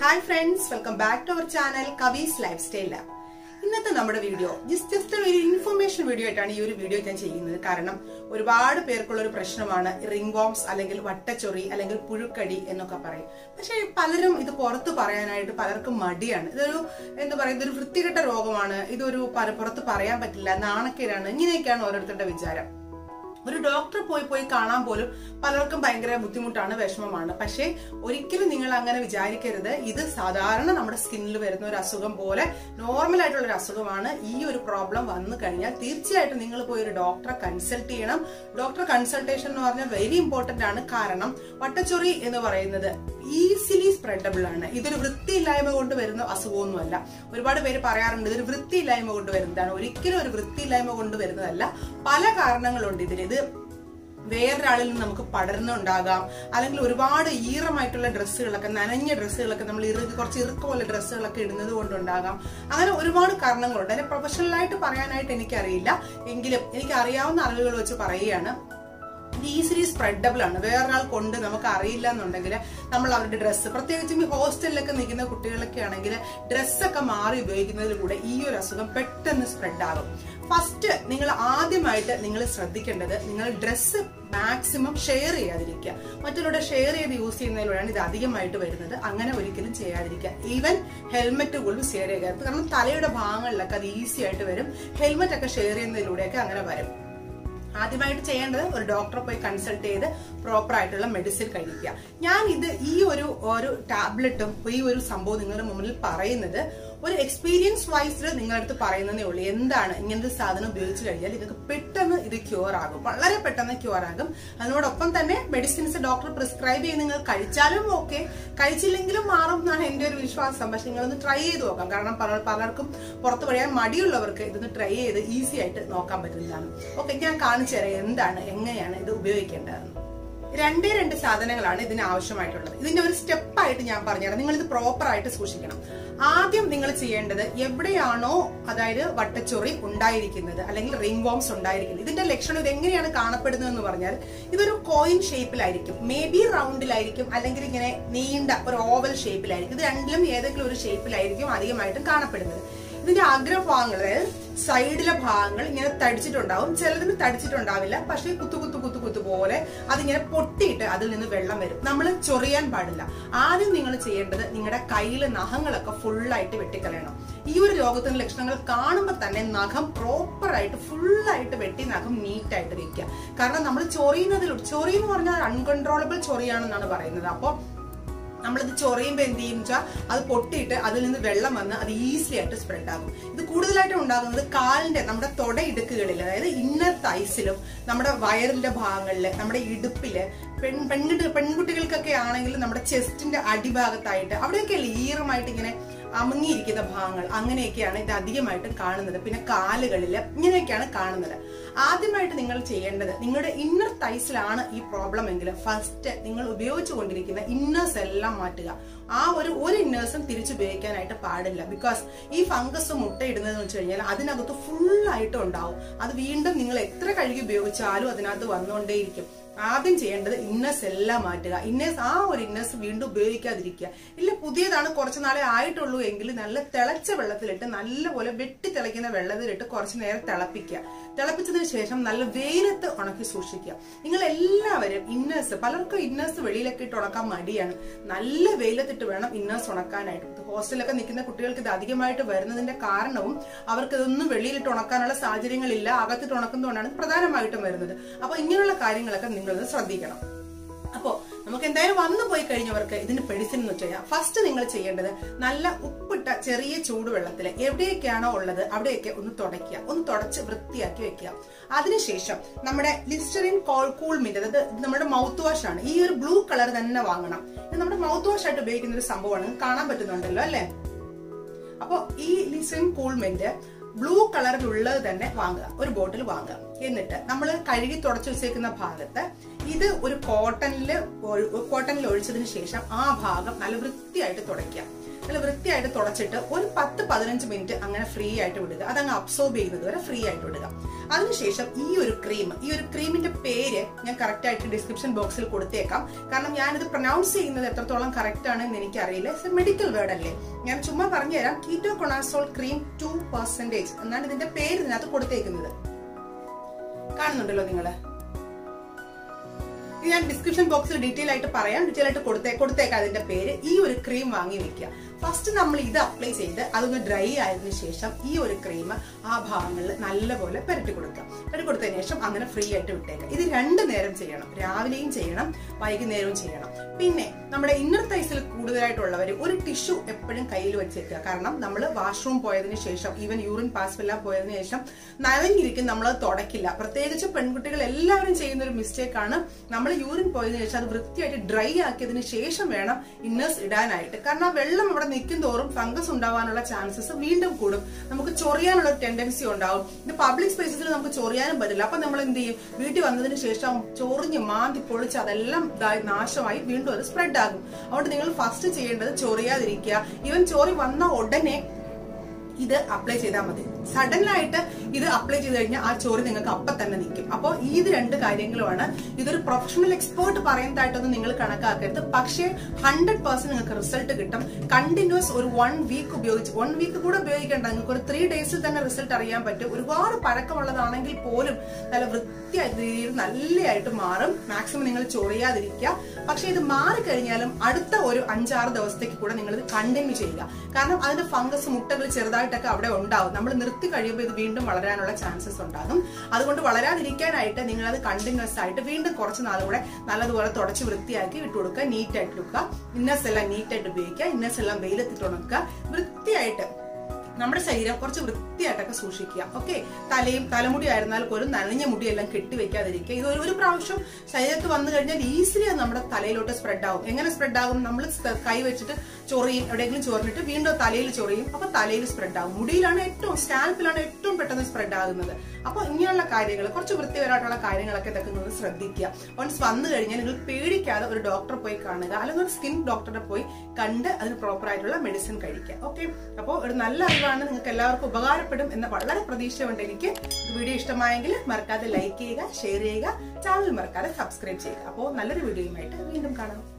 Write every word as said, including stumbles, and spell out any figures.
Hi friends, welcome back to our channel Kavi's Lifestyle Lab. In our video, this is just a very information video. I am video because a lot of people have ringworms, vattachori, pulukadi, and so many people ഒരു doctor പോയി പോയി കാണാൻ പോലും പലർക്കും ഭയങ്കര ബുദ്ധിമുട്ടാണ് വിഷമമാണ് പക്ഷേ ഒരിക്കലും നിങ്ങൾ അങ്ങനെ വിചാരിക്കരുത് ഇത് സാധാരണ നമ്മുടെ സ്കിന്നിൽ വരുന്ന ഒരു അസുഖം പോലെ നോർമൽ ആയിട്ടുള്ള ഒരു അസുഖമാണ് ഈ ഒരു പ്രോബ്ലം വന്നു കഴിഞ്ഞാൽ തീർച്ചയായിട്ടും നിങ്ങൾ പോയി ഒരു ഡോക്ടറെ കൺസൾട്ട് ചെയ്യണം ഡോക്ടർ കൺസൾട്ടേഷൻ എന്ന് പറഞ്ഞാൽ വെരി ഇമ്പോർട്ടന്റ് ആണ് കാരണം വട്ടച്ചൊറി എന്ന് പറയുന്നത് ഈസിലി സ്പ്രെഡബിൾ ആണ് ഇതൊരു വൃത്തിയില്ലായ്മ കൊണ്ട് വരുന്ന അസുഖമൊന്നുമല്ല ഒരുപാട് പേര് പറയാറുണ്ട് ഇതൊരു വൃത്തിയില്ലായ്മ കൊണ്ട് വരുന്നതാണ് ഒരിക്കലും ഒരു വൃത്തിയില്ലായ്മ കൊണ്ട് വരുന്നതല്ല പല കാരണങ്ങളുണ്ട് ഇതിന് വേറൊരാളിൽ നിന്ന് നമുക്ക് പടർന്നുണ്ടാകാം അല്ലെങ്കിൽ ഒരുപാട് ഈറമായിട്ടുള്ള ഡ്രസ്സുകളൊക്കെ നനഞ്ഞ ഡ്രസ്സുകളൊക്കെ നമ്മൾ ഇറുക്ക് കുറച്ച് ഇറുക്ക് പോലെ ഡ്രസ്സുകളൊക്കെ ഇടുന്നത് കൊണ്ടുണ്ടാകാം അങ്ങനെ ഒരുപാട് കാരണങ്ങളുണ്ട് അതിനെ പ്രൊഫഷണലായിട്ട് പറയാനായിട്ട് എനിക്കറിയില്ല എങ്കിലും എനിക്ക് അറിയാവുന്ന അറിവുകൾ വെച്ച് പറയുകയാണ് easily spreadable ആണ് വേറൊരാൾ കൊണ്ട് നമുക്ക് അറിയില്ല എന്നുണ്ടെങ്കിൽ നമ്മൾ അവരുടെ ഡ്രസ്സ് പ്രത്യേകിച്ചും ഈ ഹോസ്റ്റലിലൊക്കെ നിൽക്കുന്ന കുട്ടികളൊക്കെ ആണെങ്കിൽ ഡ്രസ്സൊക്കെ മാറി ഉപയോഗിക്കുന്നതിലൂടെ ഈ ഒരു അസുഖം പെട്ടെന്ന് സ്പ്രെഡ് ആകും ഫസ്റ്റ് നിങ്ങൾ ആദ്യമായിട്ട് നിങ്ങൾ ശ്രദ്ധിക്കേണ്ടത് നിങ്ങൾ ഡ്രസ്സ് മാക്സിമം ഷെയർ ചെയ്യാതിരിക്കുക മറ്റുള്ളവരുടെ ഷെയർ ചെയ്ത് യൂസ് ചെയ്യുന്നതിലൂടെയാണ് ഇത് അധികമായിട്ട് വരുന്നത് അങ്ങനെ ഒരിക്കലും ചെയ്യാതിരിക്കുക ഈവൻ ഹെൽമെറ്റ് പോലും ഷെയർ ചെയ്യാറുണ്ട് കാരണം തലയുടെ ഭാഗങ്ങളിലൊക്കെ അത് ഈസി ആയിട്ട് വരും ഹെൽമെറ്റ് ഒക്കെ ഷെയർ ചെയ്യുന്നതിലൂടെയൊക്കെ അങ്ങനെ വരും ആദ്യമായിട്ട് ചെയ്യേണ്ടത് ഒരു ഡോക്ടറെ പോയി കൺസൾട്ട് ചെയ്ത് പ്രോപ്പർ ആയിട്ടുള്ള മെഡിസിൻ കഴിക്കുക ഞാൻ ഇത് ഈ ഒരു ഒരു ടാബ്ലറ്റും ഈ ഒരു സംഭവം നിങ്ങളുടെ മുന്നിൽ പറയുന്നത് ഒരു എക്സ്പീരിയൻസ് വൈസിൽ നിങ്ങളടുത്ത് പറയുന്നതേ ഉള്ളൂ എന്താണ് ഇങ്ങനത്തെ സാധനം ഉപയോഗിച്ച് കഴിഞ്ഞാൽ നിങ്ങൾക്ക് പെട്ടെന്ന് ഇത് ക്യൂർ ആകും വളരെ പെട്ടെന്ന് ക്യൂർ ആകും അതിനോടൊപ്പം തന്നെ മെഡിസിൻസ് ഡോക്ടർ പ്രിസ്ക്രൈബ് ചെയ്ത് നിങ്ങൾ കഴിച്ചാലും ഓക്കെ കഴിച്ചില്ലെങ്കിലും മാറും എന്നാണ് എൻ്റെ ഒരു വിശ്വാസം പക്ഷെ നിങ്ങളൊന്ന് ട്രൈ ചെയ്ത് നോക്കാം കാരണം പല പലർക്കും പുറത്ത് പറയാൻ മടിയുള്ളവർക്ക് ഇതൊന്ന് ട്രൈ ചെയ്ത് ഈസി ആയിട്ട് നോക്കാൻ പറ്റുന്നതാണ് ഓക്കെ ഞാൻ കാണിച്ചു തരാം എന്താണ് എങ്ങനെയാണ് ഇത് ഉപയോഗിക്കേണ്ടതെന്ന് രണ്ടേ രണ്ട് സാധനങ്ങളാണ് ഇതിന് ആവശ്യമായിട്ടുള്ളത് ഇതിന്റെ ഒരു സ്റ്റെപ്പായിട്ട് ഞാൻ പറഞ്ഞുതരാം നിങ്ങൾ ഇത് പ്രോപ്പർ ആയിട്ട് സൂക്ഷിക്കണം ആദ്യം നിങ്ങൾ ചെയ്യേണ്ടത് എവിടെയാണോ അതായത് വട്ടച്ചൊറി ഉണ്ടായിരിക്കുന്നത് അല്ലെങ്കിൽ റിംഗ് വോംസ് ഉണ്ടായിരിക്കുന്നത് ഇതിന്റെ ലക്ഷണം ഇത് എങ്ങനെയാണ് കാണപ്പെടുന്നത് എന്ന് പറഞ്ഞാൽ ഇതൊരു കോയിൻ ഷേപ്പിലായിരിക്കും മേ ബി റൗണ്ടിലായിരിക്കും അല്ലെങ്കിൽ ഇങ്ങനെ നീണ്ട ഒരു ഓവൽ ഷേപ്പിലായിരിക്കും ഇത് രണ്ടിലും ഏതെങ്കിലും ഒരു ഷേപ്പിലായിരിക്കും അധികമായിട്ടും കാണപ്പെടുന്നത് ഇതിന്റെ അഗ്രഭാഗങ്ങൾ അതായത് സൈഡിലെ ഭാഗങ്ങൾ ഇങ്ങനെ തടിച്ചിട്ടുണ്ടാവും ചിലതിന് തടിച്ചിട്ടുണ്ടാവില്ല പക്ഷെ കുത്തു കുത്തു കുത്തു കുത്തു പോലെ അതിങ്ങനെ പൊട്ടിയിട്ട് അതിൽ നിന്ന് വെള്ളം വരും നമ്മൾ ചൊറിയാൻ പാടില്ല ആദ്യം നിങ്ങൾ ചെയ്യേണ്ടത് നിങ്ങളുടെ കയ്യിലെ നഖങ്ങളൊക്കെ ഫുള്ളായിട്ട് വെട്ടിക്കളയണം ഈ ഒരു രോഗത്തിന്റെ ലക്ഷണങ്ങൾ കാണുമ്പോൾ തന്നെ നഖം പ്രോപ്പറായിട്ട് ഫുള്ളായിട്ട് വെട്ടി നഖം നീറ്റായിട്ട് വെക്കുക കാരണം നമ്മൾ ചൊറിയുന്നതിൽ ചൊറി എന്ന് പറഞ്ഞാൽ അൺകൺട്രോളബിൾ ചൊറിയാണെന്നാണ് പറയുന്നത് അപ്പോൾ നമ്മളിത് ചൊറിയുമ്പോൾ എന്ത് ചെയ്യും വെച്ചാൽ അത് പൊട്ടിയിട്ട് അതിൽ നിന്ന് വെള്ളം വന്ന് അത് ഈസി ആയിട്ട് സ്പ്രെഡ് ആകും ഇത് കൂടുതലായിട്ടും ഉണ്ടാകുന്നത് കാലിന്റെ നമ്മുടെ തൊട ഇടുക്കുകളിൽ അതായത് ഇന്നർ തൈസിലും നമ്മുടെ വയറിന്റെ ഭാഗങ്ങളിൽ നമ്മുടെ ഇടുപ്പില് പെൺ പെൺകുട്ടി പെൺകുട്ടികൾക്കൊക്കെ ആണെങ്കിൽ നമ്മുടെ ചെസ്റ്റിന്റെ അടിഭാഗത്തായിട്ട് അവിടെയൊക്കെ ഈറമായിട്ട് ഇങ്ങനെ അമങ്ങിയിരിക്കുന്ന ഭാഗങ്ങൾ അങ്ങനെയൊക്കെയാണ് ഇത് അധികമായിട്ടും കാണുന്നത് പിന്നെ കാലുകളിൽ ഇങ്ങനെയൊക്കെയാണ് കാണുന്നത് ആദ്യമായിട്ട് നിങ്ങൾ ചെയ്യേണ്ടത് നിങ്ങളുടെ ഇന്നർ തൈസിലാണ് ഈ പ്രോബ്ലം എങ്കിൽ ഫസ്റ്റ് നിങ്ങൾ ഉപയോഗിച്ചു കൊണ്ടിരിക്കുന്ന ഇന്നേഴ്സ് എല്ലാം മാറ്റുക ആ ഒരു ഒരു ഇന്നേഴ്സും തിരിച്ചുപയോഗിക്കാനായിട്ട് പാടില്ല ബിക്കോസ് ഈ ഫംഗസ് മുട്ടയിടുന്നതെന്ന് വെച്ച് കഴിഞ്ഞാൽ അതിനകത്ത് ഫുള്ളായിട്ടും ഉണ്ടാവും അത് വീണ്ടും നിങ്ങൾ എത്ര കഴുകി ഉപയോഗിച്ചാലും അതിനകത്ത് വന്നുകൊണ്ടേയിരിക്കും ആദ്യം ചെയ്യേണ്ടത് ഇന്നേഴ്സ് എല്ലാം മാറ്റുക ഇന്നേഴ്സ് ആ ഒരു ഇന്നേഴ്സ് വീണ്ടും ഉപയോഗിക്കാതിരിക്കുക ഇല്ല പുതിയതാണ് കുറച്ച് നാളെ ആയിട്ടുള്ളൂ എങ്കിൽ നല്ല തിളച്ച വെള്ളത്തിലിട്ട് നല്ലപോലെ വെട്ടി തിളയ്ക്കുന്ന വെള്ളത്തിലിട്ട് കുറച്ച് നേരം തിളപ്പിക്കുക തിളപ്പിച്ചതിന് ശേഷം നല്ല വെയിലത്ത് ഉണക്കി സൂക്ഷിക്കുക നിങ്ങൾ എല്ലാവരും ഇന്നേഴ്സ് പലർക്കും ഇന്നേഴ്സ് വെളിയിലൊക്കെ ഇട്ട് ഉണക്കാൻ മടിയാണ് നല്ല വെയിലത്തിട്ട് വേണം ഇന്നേഴ്സ് ഉണക്കാനായിട്ട് ഹോസ്റ്റലിലൊക്കെ നിൽക്കുന്ന കുട്ടികൾക്ക് ഇത് അധികമായിട്ട് വരുന്നതിന്റെ കാരണവും അവർക്ക് ഇതൊന്നും വെളിയിലിട്ട് ഉണക്കാനുള്ള സാഹചര്യങ്ങളില്ല അകത്തിട്ട് ഉണക്കുന്നതുകൊണ്ടാണ് പ്രധാനമായിട്ടും വരുന്നത് അപ്പൊ ഇങ്ങനെയുള്ള കാര്യങ്ങളൊക്കെ നിങ്ങളത് ശ്രദ്ധിക്കണം അപ്പോ നമുക്ക് എന്തായാലും വന്നു പോയി കഴിഞ്ഞവർക്ക് ഇതിന്റെ മെഡിസിൻ എന്ന് വെച്ച് കഴിഞ്ഞാൽ ഫസ്റ്റ് നിങ്ങൾ ചെയ്യേണ്ടത് നല്ല ഉപ്പിട്ട ചെറിയ ചൂടുവെള്ളത്തിൽ എവിടെയൊക്കെയാണോ ഉള്ളത് അവിടെയൊക്കെ ഒന്ന് തുടയ്ക്കുക ഒന്ന് തുടച്ച് വൃത്തിയാക്കി വെക്കുക അതിനുശേഷം നമ്മുടെ ലിസ്റ്ററിൻ കോൾകൂൾ മിന്റ് അതായത് നമ്മുടെ മൗത്ത് വാഷ് ആണ് ഈ ഒരു ബ്ലൂ കളർ തന്നെ വാങ്ങണം ഇത് നമ്മുടെ മൗത്ത് വാഷ് ആയിട്ട് ഉപയോഗിക്കുന്ന ഒരു സംഭവമാണ് കാണാൻ പറ്റുന്നുണ്ടല്ലോ അല്ലെ അപ്പൊ ഈ ലിസ്റ്ററിൻ കൂൾ മിന്റ് ബ്ലൂ കളറിലുള്ളത് തന്നെ വാങ്ങുക ഒരു ബോട്ടിൽ വാങ്ങുക എന്നിട്ട് നമ്മൾ കഴുകി തുടച്ചു വെച്ചേക്കുന്ന ഭാഗത്ത് ഇത് ഒരു കോട്ടണിൽ കോട്ടണിൽ ഒഴിച്ചതിന് ശേഷം ആ ഭാഗം നല്ല വൃത്തിയായിട്ട് തുടയ്ക്കുക two percent. In the description box, I will detail it. This cream first, we will apply it. That is dry. This cream will be very good. It will be free. It will be very urine poisoning is dry and inners because fungus chances of we have tendency in the public spaces we have to spread it. First even this apply suddenly this apply cheyidha professional expert one hundred percent result continuous one week one week three days result ariyan maximum ningal choriyadirikka pakshe idu maari kaniyalum adutha oru five six davasathekku kuda ningal continue cheyyuka karanam adinte fungus muttagal നമ്മൾ നിർത്തി കഴിയുമ്പോൾ ഇത് വീണ്ടും വളരാനുള്ള chances ഉണ്ടാകും അതുകൊണ്ട് വളരാതിരിക്കാനായിട്ട് നിങ്ങൾ അത് കണ്ടിന്യൂസ് ആയിട്ട് വീണ്ടും കുറച്ച് നാൾ കൂടി നല്ലതുപോലെ തുടച്ച് വൃത്തിയാക്കി ഇട്ട് കൊടുക്കുക നീറ്റ് ആയിട്ട് വെക്കുക ഇന്നസ് എല്ലാം നീറ്റ് ആയിട്ട് ഉപയോഗിക്കുക ഇന്നസ് എല്ലാം വെയിലത്തിട്ട് ഉണക്കുക വൃത്തിയായിട്ട് നമ്മുടെ ശരീരം കുറച്ച് വൃത്തിയായിട്ടൊക്കെ സൂക്ഷിക്കുക ഓക്കേ തലയും തലമുടി ആയിരുന്നാൽ പോലും നനഞ്ഞ മുടി എല്ലാം കെട്ടി വെക്കാതിരിക്കുക ഇത് ഒരു പ്രാവശ്യം ശരീരത്ത് വന്നു കഴിഞ്ഞാൽ ഈസിലി നമ്മുടെ തലയിലോട്ട് സ്പ്രെഡ് ആവും എങ്ങനെ സ്പ്രെഡ് ആവും നമ്മൾ കൈ വെച്ചിട്ട് ചോറിയും എവിടെയെങ്കിലും ചോറിനിട്ട് വീണ്ടും തലയിൽ ചോറിയും അപ്പോൾ തലയിൽ സ്പ്രെഡ് ആവും മുടിയിലാണ് ഏറ്റവും സ്കാൽപ്പിലാണ് ഏറ്റവും പെട്ടെന്ന് സ്പ്രെഡ് ആവുന്നത് അപ്പോൾ ഇങ്ങനെയുള്ള കാര്യങ്ങൾ കുറച്ച് വൃത്തിപരമായിട്ടുള്ള കാര്യങ്ങളൊക്കെ നിങ്ങൾ ശ്രദ്ധിക്കുക വൺസ് വന്നു കഴിഞ്ഞാൽ നിങ്ങൾ പേടിക്കാതെ ഒരു ഡോക്ടറെ പോയി കാണുക അല്ലെങ്കിൽ ഒരു സ്കിൻ ഡോക്ടറെ പോയി കണ്ട് അതിന് പ്രോപ്പർ ആയിട്ടുള്ള മെഡിസിൻ കഴിക്കുക ഓക്കേ അപ്പോൾ ഒരു നല്ല ആണ് നിങ്ങൾക്ക് എല്ലാവർക്കും ഉപകാരപ്പെടും എന്ന വളരെ പ്രതീക്ഷയുണ്ട് എനിക്ക് ഈ വീഡിയോ ഇഷ്ടമായെങ്കിൽ മറക്കാതെ ലൈക്ക് ചെയ്യുക ഷെയർ ചെയ്യുക ചാനൽ മറക്കാതെ സബ്സ്ക്രൈബ് ചെയ്യുക അപ്പോൾ നല്ലൊരു വീഡിയോയുമായിട്ട് വീണ്ടും കാണാം.